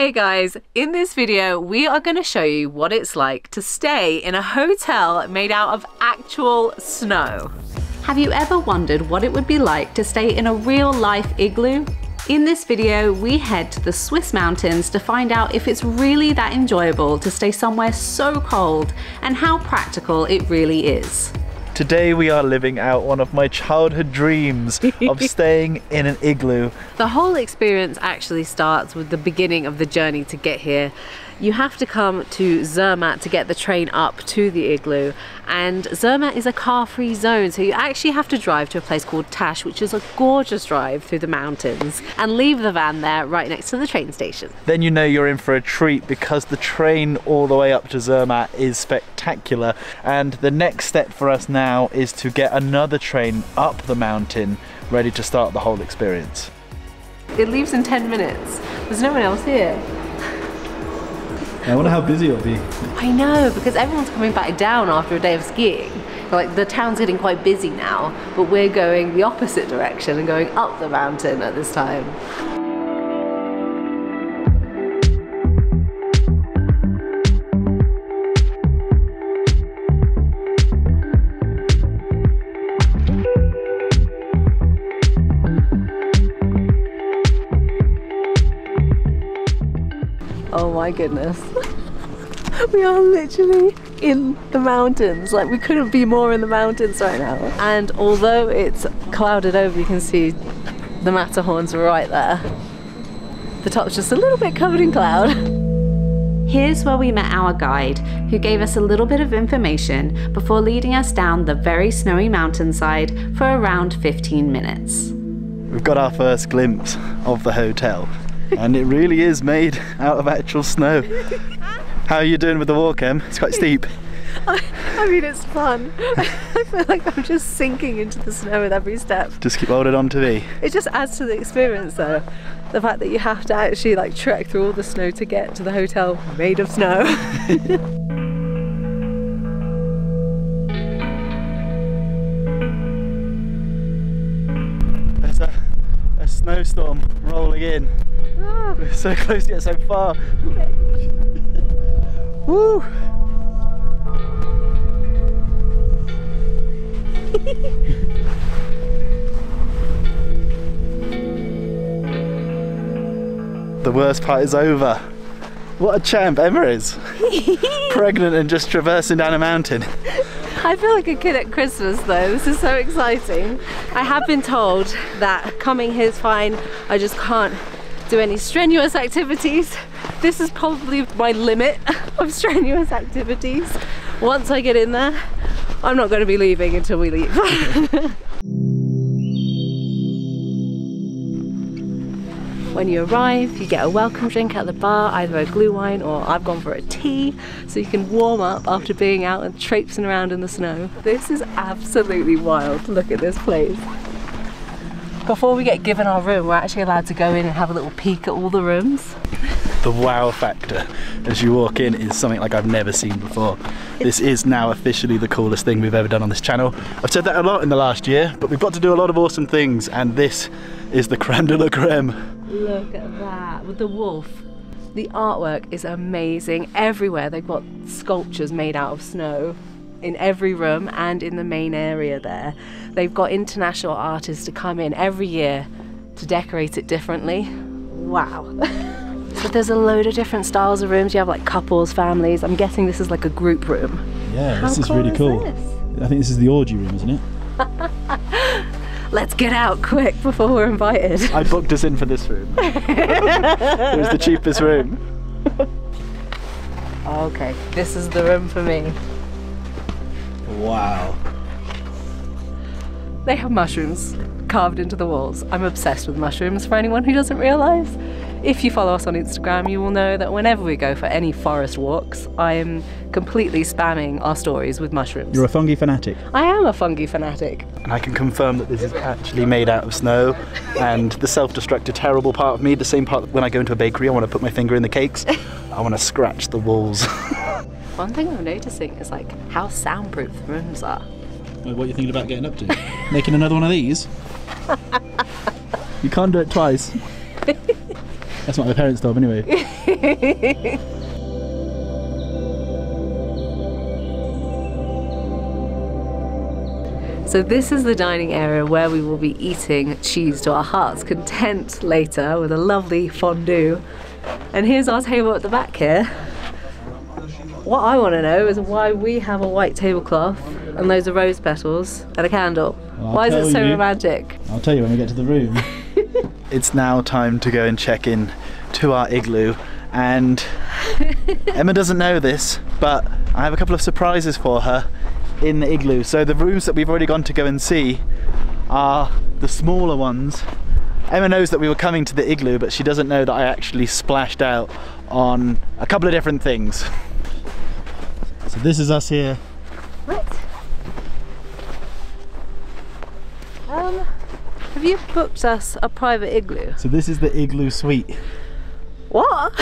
Hey guys, in this video we are going to show you what it's like to stay in a hotel made out of actual snow. Have you ever wondered what it would be like to stay in a real life igloo? In this video we head to the Swiss mountains to find out if it's really that enjoyable to stay somewhere so cold and how practical it really is. Today we are living out one of my childhood dreams of staying in an igloo. The whole experience actually starts with the beginning of the journey to get here. You have to come to Zermatt to get the train up to the igloo, and Zermatt is a car-free zone, so you actually have to drive to a place called Täsch, which is a gorgeous drive through the mountains, and leave the van there right next to the train station. Then you know you're in for a treat because the train all the way up to Zermatt is spectacular, and the next step for us now is to get another train up the mountain, ready to start the whole experience. It leaves in 10 minutes. There's no one else here. I wonder how busy it'll be. I know, because everyone's coming back down after a day of skiing. Like, the town's getting quite busy now, but we're going the opposite direction and going up the mountain at this time. Oh my goodness. We are literally in the mountains. Like, we couldn't be more in the mountains right now. And although it's clouded over, you can see the Matterhorn's right there. The top's just a little bit covered in cloud. Here's where we met our guide, who gave us a little bit of information before leading us down the very snowy mountainside for around 15 minutes. We've got our first glimpse of the hotel. And it really is made out of actual snow. How are you doing with the walk, Em? It's quite steep. I mean, it's fun. I feel like I'm just sinking into the snow with every step. Just keep holding on to me. It just adds to the experience though. The fact that you have to actually like trek through all the snow to get to the hotel made of snow. There's a snowstorm rolling in. We're so close yet so far. Woo! The worst part is over. What a champ Emma is. Pregnant and just traversing down a mountain. I feel like a kid at Christmas though, this is so exciting. I have been told that coming here is fine, I just can't do any strenuous activities. This is probably my limit of strenuous activities. Once I get in there, I'm not going to be leaving until we leave. When you arrive, you get a welcome drink at the bar, either a glühwein or I've gone for a tea, so you can warm up after being out and traipsing around in the snow. This is absolutely wild. Look at this place. Before we get given our room, we're actually allowed to go in and have a little peek at all the rooms. The wow factor as you walk in is something like I've never seen before. This is now officially the coolest thing we've ever done on this channel. I've said that a lot in the last year, but we've got to do a lot of awesome things, and this is the creme de la creme. Look at that, with the wolf. The artwork is amazing. Everywhere they've got sculptures made out of snow. In every room and in the main area there. They've got international artists to come in every year to decorate it differently. Wow. So there's a load of different styles of rooms. You have like couples, families. I'm guessing this is like a group room. Yeah, how this is cool really cool. I think this is the orgy room, isn't it? Let's get out quick before we're invited. I booked us in for this room. It was the cheapest room. Okay, this is the room for me. Wow. They have mushrooms carved into the walls. I'm obsessed with mushrooms, for anyone who doesn't realise. If you follow us on Instagram, you will know that whenever we go for any forest walks, I am completely spamming our stories with mushrooms. You're a fungi fanatic. I am a fungi fanatic. And I can confirm that this is actually made out of snow, and the self-destructive, terrible part of me, the same part that when I go into a bakery, I want to put my finger in the cakes, I want to scratch the walls. One thing I'm noticing is like how soundproof the rooms are. What are you thinking about getting up to? Making another one of these? You can't do it twice. That's what my parents told me anyway. So this is the dining area where we will be eating cheese to our heart's content later with a lovely fondue. And here's our table at the back here. What I want to know is why we have a white tablecloth and those are rose petals and a candle. Well, why is it so romantic? I'll tell you when we get to the room. It's now time to go and check in to our igloo, and Emma doesn't know this, but I have a couple of surprises for her in the igloo. So the rooms that we've already gone to go and see are the smaller ones. Emma knows that we were coming to the igloo, but she doesn't know that I actually splashed out on a couple of different things. So this is us here. What? Have you booked us a private igloo? So this is the igloo suite. What?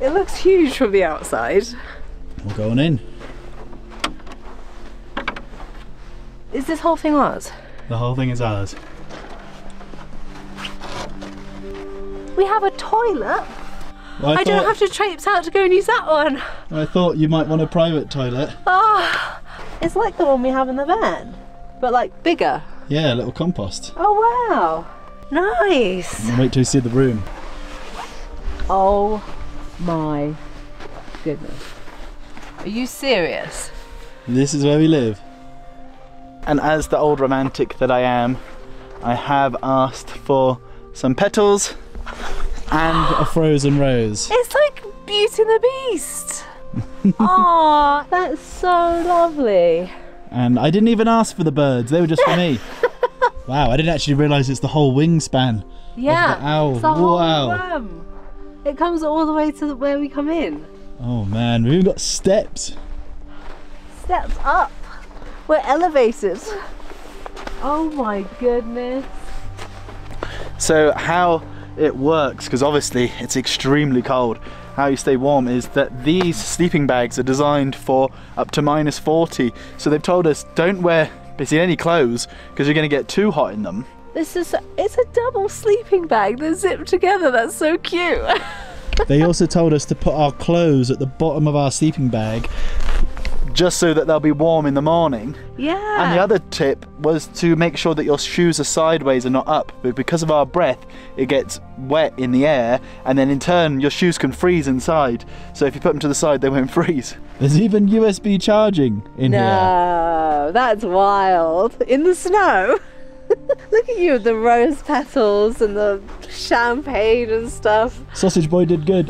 It looks huge from the outside. We'll go on in. Is this whole thing ours? The whole thing is ours. We have a toilet. Well, I don't have to traipse out to go and use that one. I thought you might want a private toilet. Oh, it's like the one we have in the van, but like bigger. Yeah, a little compost. Oh wow, nice. And wait till you see the room. Oh my goodness. Are you serious? This is where we live. And as the old romantic that I am, I have asked for some petals and a frozen rose. It's like Beauty and the Beast. Aww, that's so lovely. And I didn't even ask for the birds, they were just for me. Wow, I didn't actually realise it's the whole wingspan. Yeah, of the owl. It's the whole worm. It comes all the way to where we come in. Oh man, we've even got steps. Steps up. We're elevated. Oh my goodness. So how it works, because obviously it's extremely cold, how you stay warm is that these sleeping bags are designed for up to -40. So they've told us don't wear basically any clothes because you're going to get too hot in them. This is, it's a double sleeping bag. They're zipped together. That's so cute. They also told us to put our clothes at the bottom of our sleeping bag, just so that they'll be warm in the morning. Yeah. And the other tip was to make sure that your shoes are sideways and not up, but because of our breath, it gets wet in the air, and then in turn, your shoes can freeze inside. So if you put them to the side, they won't freeze. There's even USB charging in here. No, that's wild. In the snow. Look at you with the rose petals and the champagne and stuff. Sausage boy did good.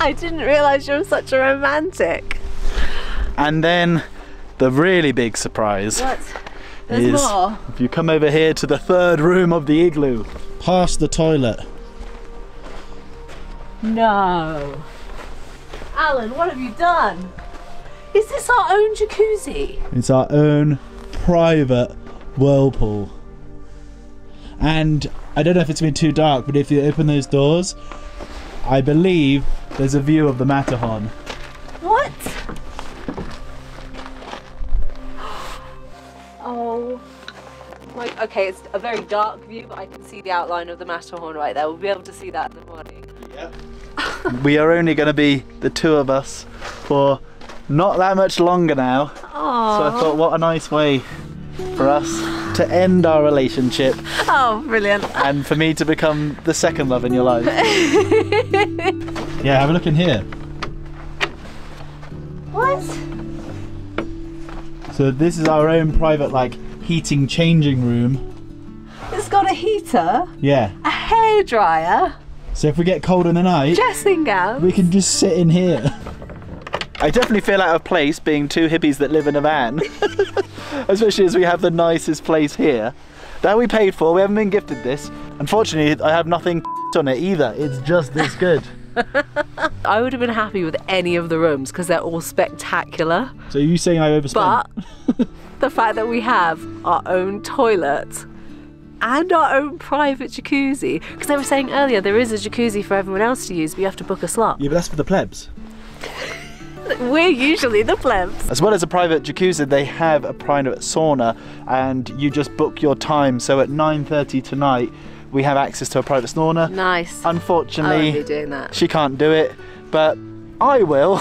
I didn't realise you were such a romantic. And then the really big surprise is more. If you come over here to the third room of the igloo, past the toilet. No. Alan, what have you done? Is this our own jacuzzi? It's our own private whirlpool. And I don't know if it's been too dark, but if you open those doors, I believe there's a view of the Matterhorn. What? Oh my, okay, it's a very dark view, but I can see the outline of the Matterhorn right there. We'll be able to see that in the morning. Yep. We are only going to be the two of us for not that much longer now. Aww. So I thought, what a nice way for us to end our relationship. Oh, brilliant. And for me to become the second love in your life. Yeah, have a look in here. What? So this is our own private, like, heating changing room. It's got a heater. Yeah. A hairdryer. So if we get cold in the night, dressing gown, we can just sit in here. I definitely feel out of place being two hippies that live in a van. Especially as we have the nicest place here that we paid for. We haven't been gifted this. Unfortunately, I have nothing on it either. It's just this good. I would have been happy with any of the rooms because they're all spectacular. So are you saying I overspent? But the fact that we have our own toilet and our own private jacuzzi, because they were saying earlier there is a jacuzzi for everyone else to use, but you have to book a slot. Yeah, but that's for the plebs. We're usually the plebs. As well as a private jacuzzi, they have a private sauna, and you just book your time. So at 9:30 tonight, we have access to a private snorner. Nice. Unfortunately, I won't be doing that. She can't do it, but I will.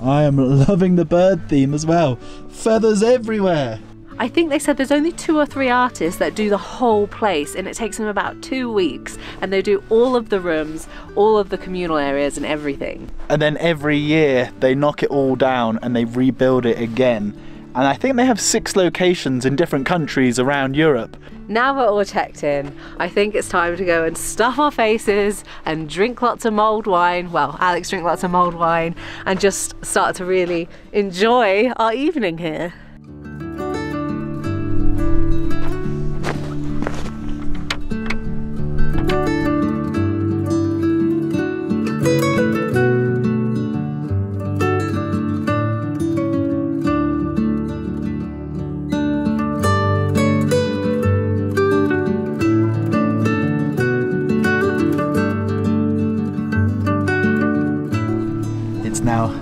I am loving the bird theme as well. Feathers everywhere. I think they said there's only 2 or 3 artists that do the whole place, and it takes them about 2 weeks, and they do all of the rooms, all of the communal areas and everything. And then every year they knock it all down and they rebuild it again. And I think they have 6 locations in different countries around Europe. Now we're all checked in. I think it's time to go and stuff our faces and drink lots of mulled wine. Well, Alex drank lots of mulled wine and just start to really enjoy our evening here.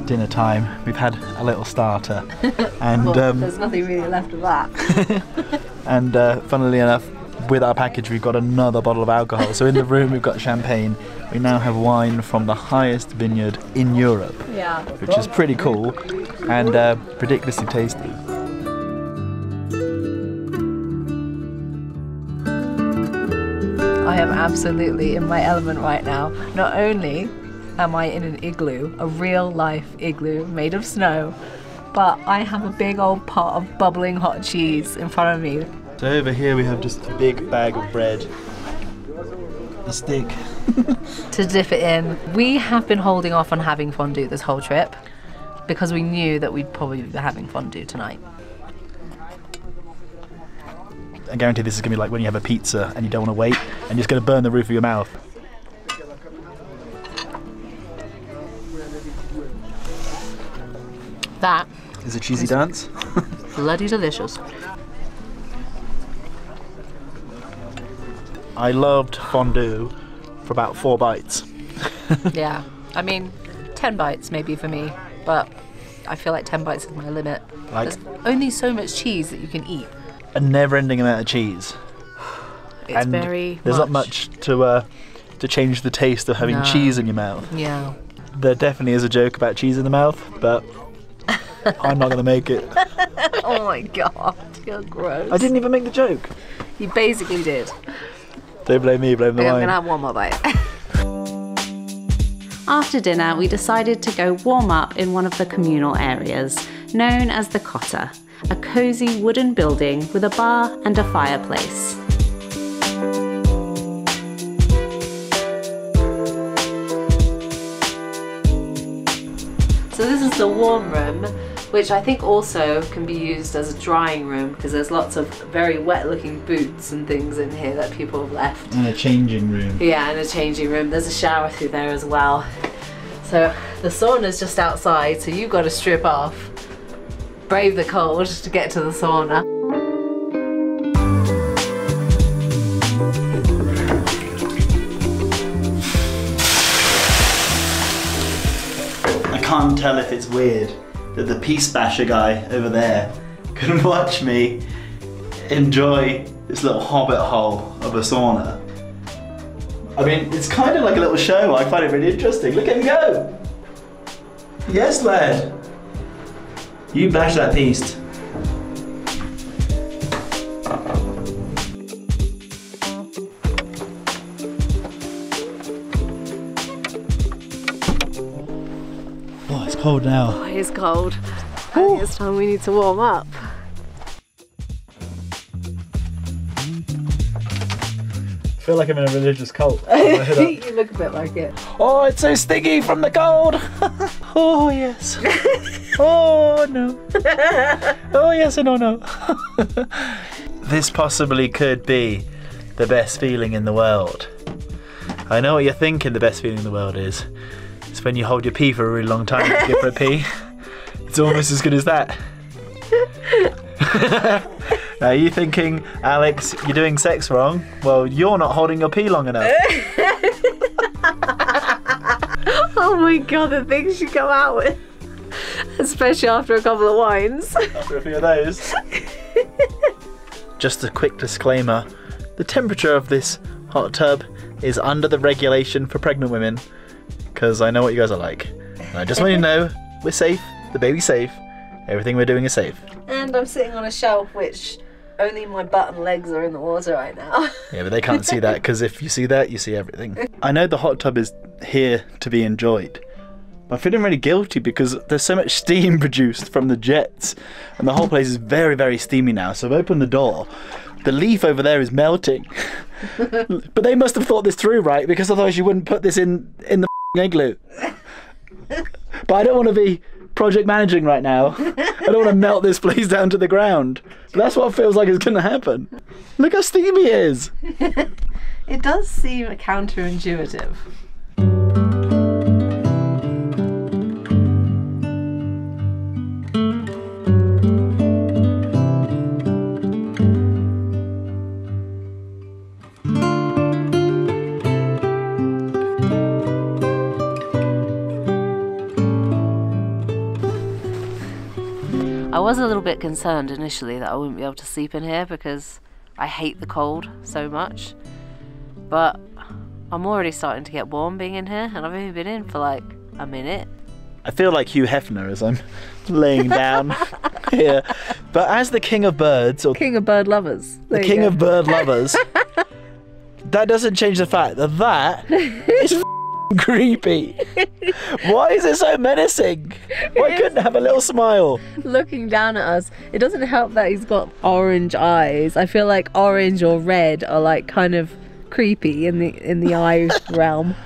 Dinner time. We've had a little starter, and well, there's nothing really left of that. And funnily enough, with our package, we've got another bottle of alcohol. So in the room, we've got champagne. We now have wine from the highest vineyard in Europe, yeah, which is pretty cool and ridiculously tasty. I am absolutely in my element right now. Not only am I in an igloo, a real life igloo made of snow, but I have a big old pot of bubbling hot cheese in front of me. So over here we have just a big bag of bread, a stick to dip it in. We have been holding off on having fondue this whole trip because we knew that we'd probably be having fondue tonight. I guarantee this is gonna be like when you have a pizza and you don't want to wait and you're just gonna burn the roof of your mouth. That is a cheesy dance. Bloody delicious. I loved fondue for about 4 bites. Yeah, I mean 10 bites maybe for me, but I feel like 10 bites is my limit. Like, there's only so much cheese that you can eat. A never-ending amount of cheese. It's and very there's much. Not much to change the taste of having cheese in your mouth. Yeah. There definitely is a joke about cheese in the mouth, but I'm not going to make it. Oh my god, you're gross. I didn't even make the joke. You basically did. Don't blame me, blame the wine. I'm going to have one more bite. After dinner, we decided to go warm up in one of the communal areas, known as the Cotta, a cosy wooden building with a bar and a fireplace. So this is the warm room, which I think also can be used as a drying room because there's lots of very wet looking boots and things in here that people have left. And a changing room. Yeah, and a changing room. There's a shower through there as well. So the sauna's just outside, so you've got to strip off, brave the cold to get to the sauna. I can't tell if it's weird that the Peace Basher guy over there can watch me enjoy this little hobbit hole of a sauna. I mean, it's kind of like a little show. I find it really interesting. Look at him go! Yes, lad! You bash that beast. Cold now. Oh, it is cold. I think it's time we need to warm up. I feel like I'm in a religious cult. You look a bit like it. Oh, it's so sticky from the cold. Oh, yes. Oh, no. Oh, yes and oh, no. This possibly could be the best feeling in the world. I know what you're thinking the best feeling in the world is. It's when you hold your pee for a really long time to give her a pee. It's almost as good as that. Now, are you thinking, Alex, you're doing sex wrong? Well, you're not holding your pee long enough. Oh my god, the things you come out with. Especially after a couple of wines. After a few of those. Just a quick disclaimer, The temperature of this hot tub is under the regulation for pregnant women, because I know what you guys are like. And I just want you to know we're safe, the baby's safe, everything we're doing is safe. And I'm sitting on a shelf which only my butt and legs are in the water right now. Yeah, but they can't see that, because if you see that, you see everything. I know the hot tub is here to be enjoyed. I'm feeling really guilty because there's so much steam produced from the jets and the whole place is very, very steamy now. So I've opened the door. The leaf over there is melting. But they must have thought this through, right? Because otherwise you wouldn't put this in the igloo. But I don't want to be project managing right now. I don't want to melt this place down to the ground. But that's what it feels like is going to happen. Look how steamy it is. It does seem counterintuitive. I was a little bit concerned initially that I wouldn't be able to sleep in here because I hate the cold so much, but I'm already starting to get warm being in here, and I've only been in for like a minute. I feel like Hugh Hefner as I'm laying down here, but as the king of birds, or king of bird lovers, the king of bird lovers, that doesn't change the fact that that is creepy. Why is it so menacing? Why couldn't have a little smile? Looking down at us. It doesn't help that he's got orange eyes. I feel like orange or red are like kind of creepy in the eye realm.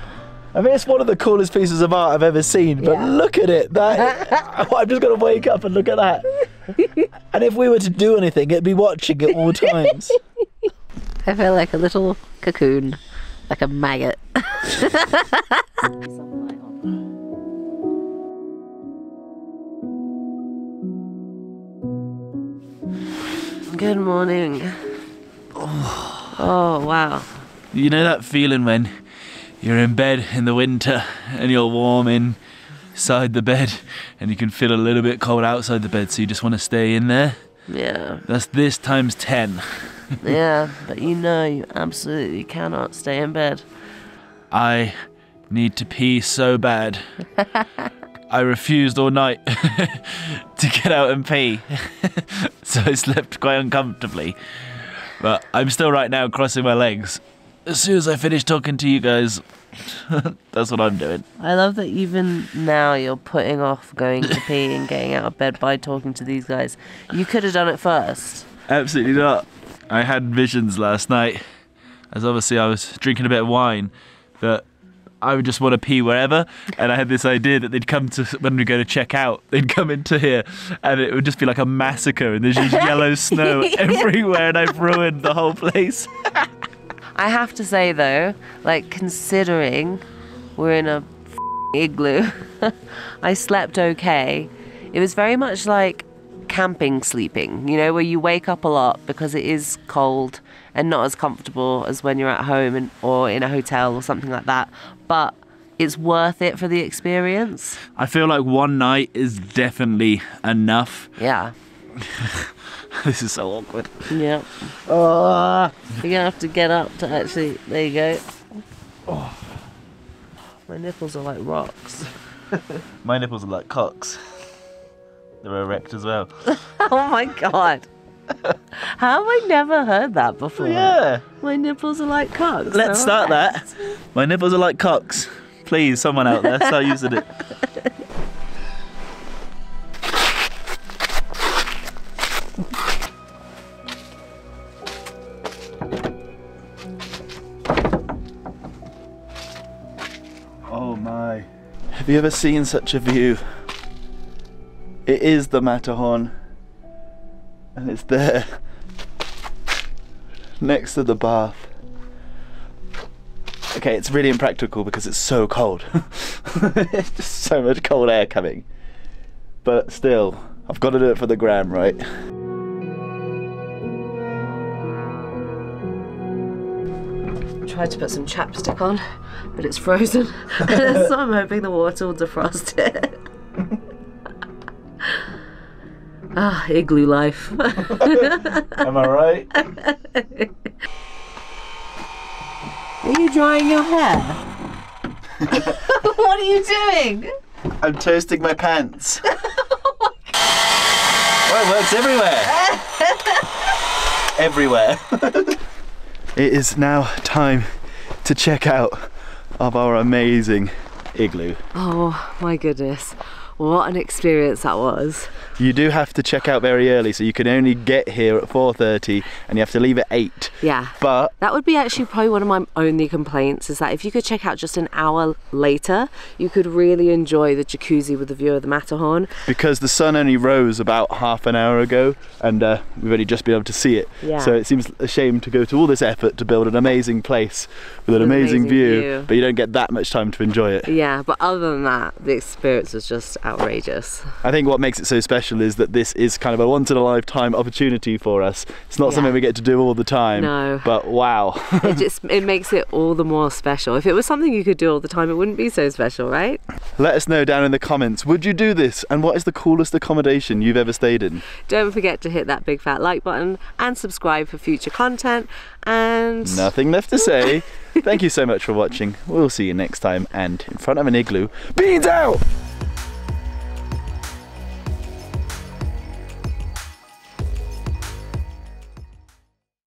I mean, it's one of the coolest pieces of art I've ever seen, but yeah. Look at it. That I'm just gonna wake up and look at that. And if we were to do anything, it'd be watching at all times. I feel like a little cocoon. Like a maggot. Good morning. Oh, wow. You know that feeling when you're in bed in the winter and you're warm inside the bed and you can feel a little bit cold outside the bed, so you just want to stay in there? Yeah. That's this times 10. Yeah, but you know you absolutely cannot stay in bed. I need to pee so bad. I refused all night to get out and pee. So I slept quite uncomfortably. But I'm still right now crossing my legs. As soon as I finish talking to you guys, that's what I'm doing. I love that even now you're putting off going to pee and getting out of bed by talking to these guys. You could have done it first. Absolutely not. I had visions last night, as obviously I was drinking a bit of wine, that I would just want to pee wherever, and I had this idea that they'd come to, when we go to check out, they'd come into here and it would just be like a massacre and there's just yellow snow everywhere and I've ruined the whole place. I have to say though, like considering we're in a igloo, I slept okay. It was very much like camping sleeping, you know, where you wake up a lot because it is cold and not as comfortable as when you're at home and, or in a hotel or something like that, but it's worth it for the experience. I feel like one night is definitely enough. Yeah. This is so awkward. Yeah. Oh. You're going to have to get up to actually, there you go. Oh. My nipples are like rocks. My nipples are like cocks. They're erect as well. Oh my god. How have I never heard that before? Yeah. My nipples are like cocks. Let's start that. My nipples are like cocks. Please, someone out there, start using it. Oh my. Have you ever seen such a view? It is the Matterhorn, and it's there, next to the bath. Okay, it's really impractical because it's so cold. It's just so much cold air coming. But still, I've got to do it for the gram, right? Tried to put some chapstick on, but it's frozen. So I'm hoping the water will defrost it. Ah, igloo life. Am I right? Are you drying your hair? What are you doing? I'm toasting my pants. Oh, it works everywhere. Everywhere. It is now time to check out of our amazing igloo. Oh my goodness. What an experience that was. You do have to check out very early, so you can only get here at 4:30 and you have to leave at 8. Yeah. But that would be actually probably one of my only complaints, is that if you could check out just an hour later, you could really enjoy the jacuzzi with the view of the Matterhorn. Because the sun only rose about half an hour ago and we've only just been able to see it. Yeah. So it seems a shame to go to all this effort to build an amazing place with an amazing view, but you don't get that much time to enjoy it. Yeah, but other than that, the experience was just outrageous. I think what makes it so special is that this is kind of a once-in-a-lifetime opportunity for us. It's not something we get to do all the time. No. But wow. it makes it all the more special. If it was something you could do all the time, it wouldn't be so special, right? Let us know down in the comments, would you do this? And what is the coolest accommodation you've ever stayed in? Don't forget to hit that big fat like button and subscribe for future content. And nothing left to say. Thank you so much for watching. We'll see you next time, and in front of an igloo, beans out!